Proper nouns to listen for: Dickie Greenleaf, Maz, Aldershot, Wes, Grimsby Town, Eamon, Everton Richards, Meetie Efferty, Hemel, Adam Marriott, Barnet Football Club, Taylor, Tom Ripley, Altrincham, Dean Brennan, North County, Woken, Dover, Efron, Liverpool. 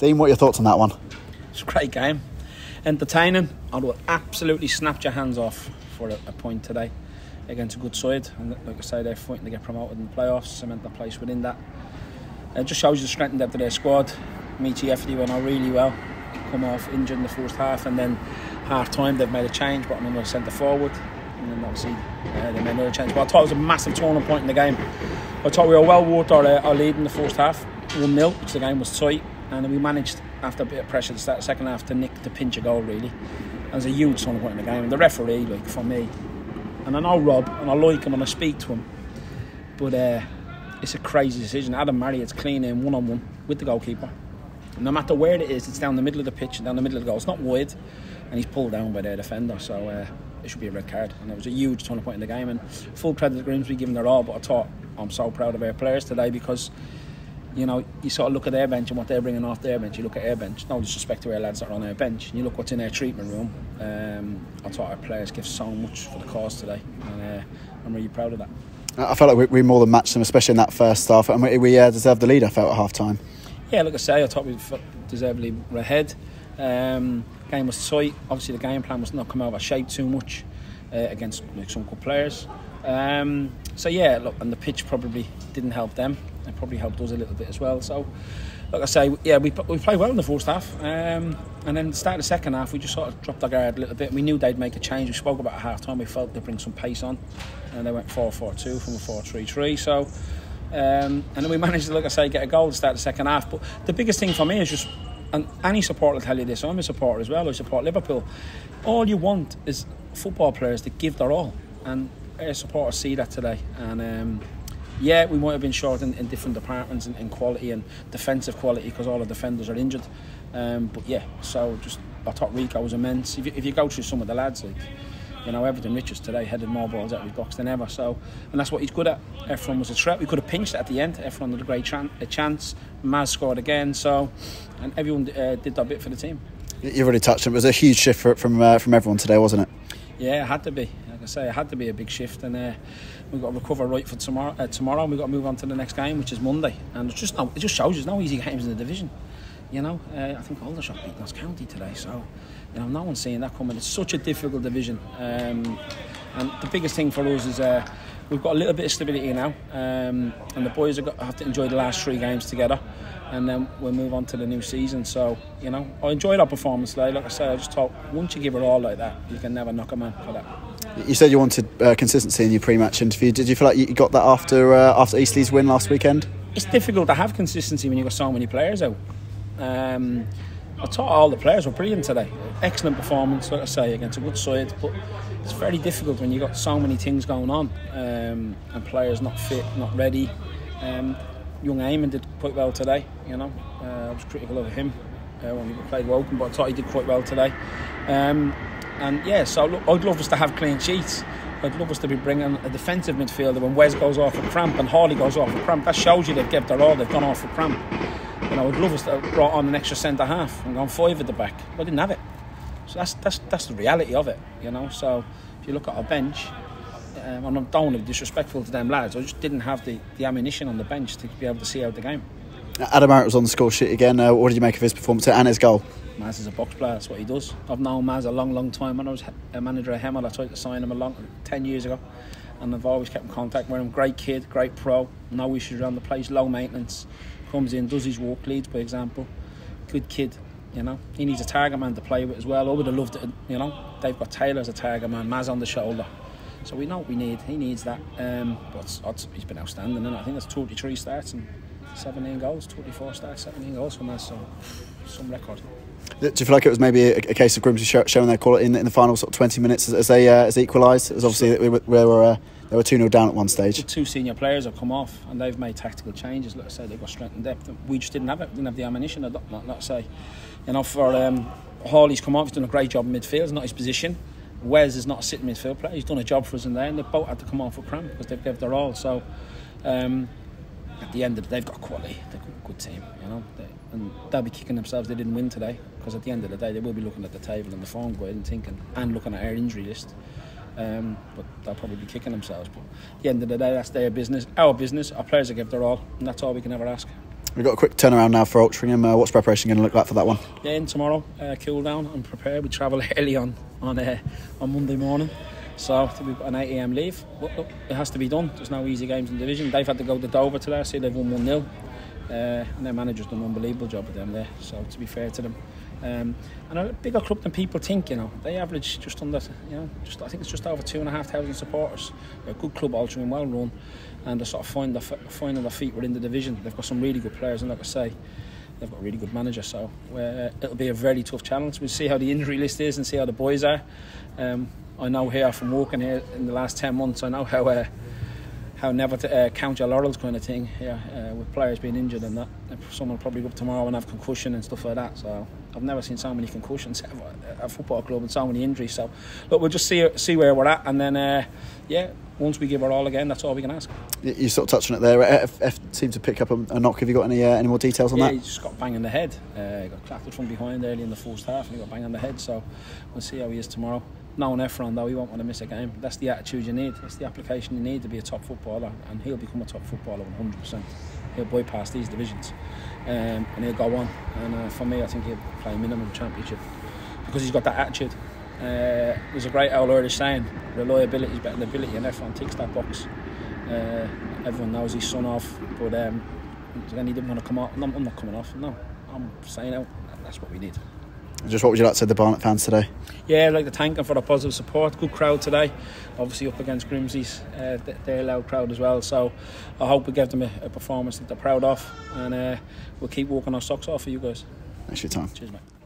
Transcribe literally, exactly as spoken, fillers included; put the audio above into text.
Dean, what are your thoughts on that one? It's a great game. Entertaining. I would absolutely snapped your hands off for a, a point today against a good side. And like I say, they're fighting to get promoted in the playoffs, cement their place within that. It just shows you the strength and depth of their squad. Meetie Efferty went out really well. Come off injured in the first half, and then half time they've made a change, but I'm another centre forward. And then obviously uh, they made another change. But I thought it was a massive turning point in the game. I thought we were well worth our, uh, our lead in the first half, one nil, which the game was tight, and then we managed, after a bit of pressure to start the second half, to nick the pinch a goal really. It was a huge turning point in the game. And the referee, like, for me, and I know Rob and I like him and I speak to him, but uh, it's a crazy decision. Adam Marriott's clean in one on one with the goalkeeper. No matter where it is, it's down the middle of the pitch and down the middle of the goal. It's not wide, and he's pulled down by their defender, so uh, it should be a red card. And it was a huge turning point in the game, and full credit to Grimsby, giving their all. But I thought, I'm so proud of our players today, because, you know, you sort of look at their bench and what they're bringing off their bench. You look at their bench, no disrespect to our lads that are on their bench, and you look what's in their treatment room. Um, I thought our players give so much for the cause today, and uh, I'm really proud of that. I felt like we, we more than matched them, especially in that first half, and we, we uh, deserved the lead, I felt, at half time. Yeah, like I say, I thought we deservedly were ahead. Um, game was tight. Obviously, the game plan was not come out of shape too much uh, against, like, some good players. Um, so yeah, look, and the pitch probably didn't help them. It probably helped us a little bit as well. So, like I say, yeah, we we played well in the first half, um, and then start the second half, we just sort of dropped our guard a little bit. We knew they'd make a change. We spoke about at half time. We felt they'd bring some pace on, and they went four four two from a four three three. So. Um, and then we managed to, like I say, get a goal to start the second half. But the biggest thing for me is just, and any supporter will tell you this, I'm a supporter as well, I support Liverpool, all you want is football players to give their all, and our supporters see that today. And um, yeah, we might have been short in, in different departments, in, in quality and defensive quality, because all the defenders are injured, um, but yeah, so just, I thought Rico was immense. If you, if you go through some of the lads, like, you know, Everton Richards today headed more balls out of his box than ever, so, and that's what he's good at. Efron was a threat. We could have pinched it at the end. Efron had a great tran- a chance. Maz scored again, so, and everyone uh, did their bit for the team. You've already touched on it. It was a huge shift for, from uh, from everyone today, wasn't it? Yeah, it had to be. Like I say, it had to be a big shift, and uh, we've got to recover right for tomorrow. Uh, tomorrow, and we've got to move on to the next game, which is Monday, and it's just no, it just shows there's no easy games in the division. You know, uh, I think Aldershot beat North County today, so, you know, no one's seeing that coming. It's such a difficult division, um, and the biggest thing for us is uh, we've got a little bit of stability now, um, and the boys have, got, have to enjoy the last three games together, and then we'll move on to the new season. So, you know, I enjoyed our performance today. Like I said, I just thought, once you give it all like that, you can never knock a man for that. You said you wanted uh, consistency in your pre-match interview. Did you feel like you got that after uh, after Eastleigh's win last weekend? It's difficult to have consistency when you've got so many players out. Um, I thought all the players were brilliant today. Excellent performance, like I say, against a good side, but it's very difficult when you've got so many things going on, um, and players not fit, not ready. Um, young Eamon did quite well today, you know. Uh, I was critical of him uh, when we played Woken, but I thought he did quite well today. Um, and yeah, so look, I'd love us to have clean sheets. I'd love us to be bringing a defensive midfielder when Wes goes off for cramp and Harley goes off for cramp. That shows you they've kept their all, they've gone off for cramp. And I would love us to have brought on an extra centre half and gone five at the back. But I didn't have it. So that's that's that's the reality of it, you know. So if you look at our bench, um, and I don't want to be disrespectful to them lads, I just didn't have the, the ammunition on the bench to be able to see out the game. Adam Marriott was on the score sheet again. Uh, what did you make of his performance and his goal? Maz is a box player, that's what he does. I've known Maz a long, long time. When I was a manager at Hemel, I tried to sign him a long, ten years ago. And I've always kept in contact with him. Great kid, great pro, no issues around the place, low maintenance. Comes in, does his work, leads by example. Good kid, you know. He needs a target man to play with as well. I would have loved it, you know. They've got Taylor as a target man, Maz on the shoulder. So we know what we need. He needs that. Um, but odds, he's been outstanding, and I think that's twenty-three starts and seventeen goals, twenty-four starts, seventeen goals for Maz. So some record. Do you feel like it was maybe a, a case of Grimsby showing their quality in the, in the final sort of twenty minutes as, as they uh, as equalised? It was obviously that we were. We were uh, They were two nil down at one stage. The two senior players have come off and they've made tactical changes. Like I say, they've got strength and depth. We just didn't have it. We didn't have the ammunition. Like I say, you know, for um, Hawley's come off. He's done a great job in midfield. It's not his position. Wes is not a sitting midfield player. He's done a job for us in there, and they both had to come on for cramp because they've given their all. So um, at the end of it, they've got quality. They've got a good team, you know. They, and they'll be kicking themselves they didn't win today, because at the end of the day, they will be looking at the table and the form guide and thinking and looking at our injury list. Um, but they'll probably be kicking themselves. But at the end of the day, that's their business, our business. Our players will give their all, and that's all we can ever ask. We've got a quick turnaround now for Altrincham. Uh, what's preparation going to look like for that one? Yeah, in tomorrow, uh, cool down and prepare. We travel early on on, uh, on Monday morning, so we've got an eight a m leave. Look, look, it has to be done. There's no easy games in the division. They've had to go to Dover today, so they've won one nil. Uh, and their manager's done an unbelievable job with them there, so to be fair to them. Um, and a bigger club than people think, you know. They average just under, you know, just I think it's just over two and a half thousand supporters. They're a good club, Altrincham, well run, and they're sort of finding their, finding their feet within the division. They've got some really good players, and like I say, they've got a really good manager, so uh, it'll be a very tough challenge. We'll see how the injury list is and see how the boys are. Um, I know here from working here in the last ten months, I know how. Uh, How never to uh, count your laurels kind of thing, yeah, uh, with players being injured and that. Someone will probably go up tomorrow and have concussion and stuff like that. So I've never seen so many concussions at a football club and so many injuries. So look, we'll just see see where we're at, and then uh, yeah, once we give our all again, that's all we can ask. You sort of touched on it there. F, F seemed to pick up a, a knock. Have you got any uh, any more details on yeah, that? Yeah, he just got bang in the head. Uh, he got clapped from behind early in the first half, and he got bang in the head. So we'll see how he is tomorrow. Knowing Efron though, he won't want to miss a game. That's the attitude you need. That's the application you need to be a top footballer, and he'll become a top footballer one hundred percent. He'll bypass these divisions, um, and he'll go on. And uh, for me, I think he'll play minimum championship because he's got that attitude. Uh, there's a great old Irish saying: reliability is better than ability, and Efron ticks that box. Uh, everyone knows he's son off, but um, then he didn't want to come off. I'm not coming off. No, I'm saying out. That's what we need. Just what would you like to say to the Barnet fans today? Yeah, I'd like to thank them for the positive support. Good crowd today, obviously up against Grimsby's, uh, they're a loud crowd as well, so I hope we give them a, a performance that they're proud of, and uh, we'll keep walking our socks off for you guys. Thanks for your time. Cheers, mate.